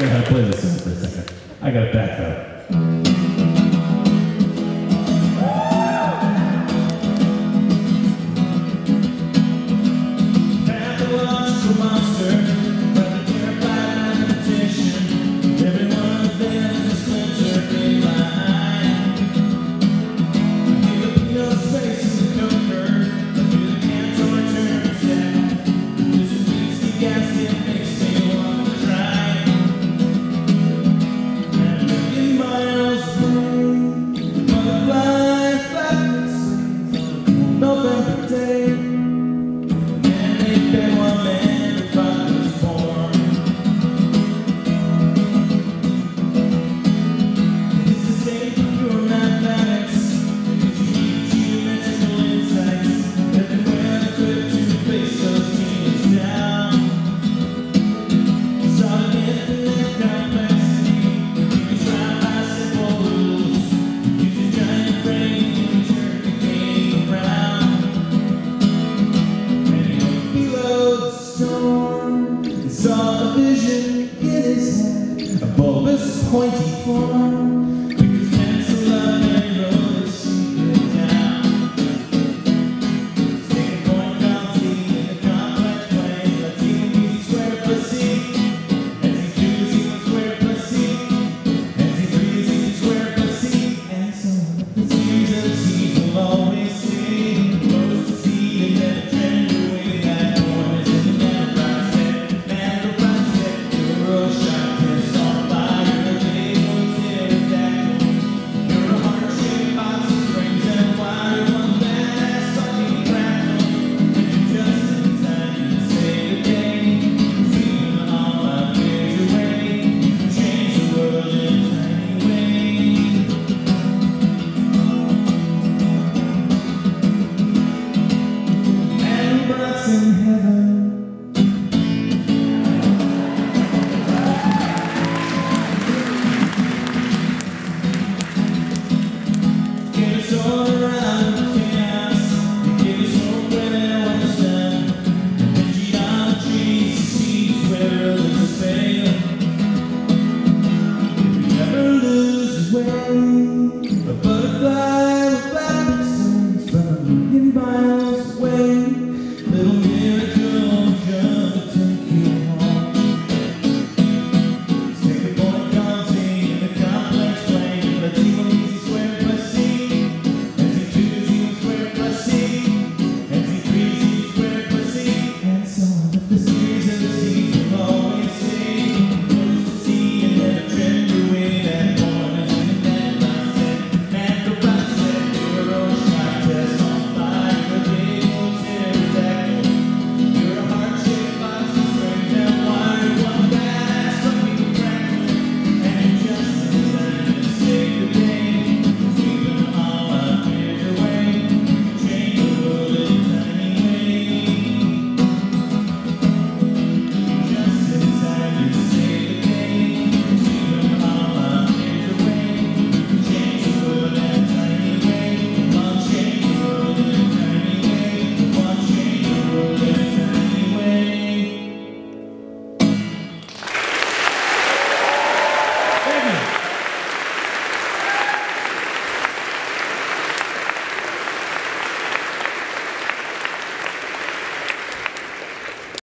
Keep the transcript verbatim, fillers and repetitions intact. figure out how to play this song for a second. I got it back though. November day.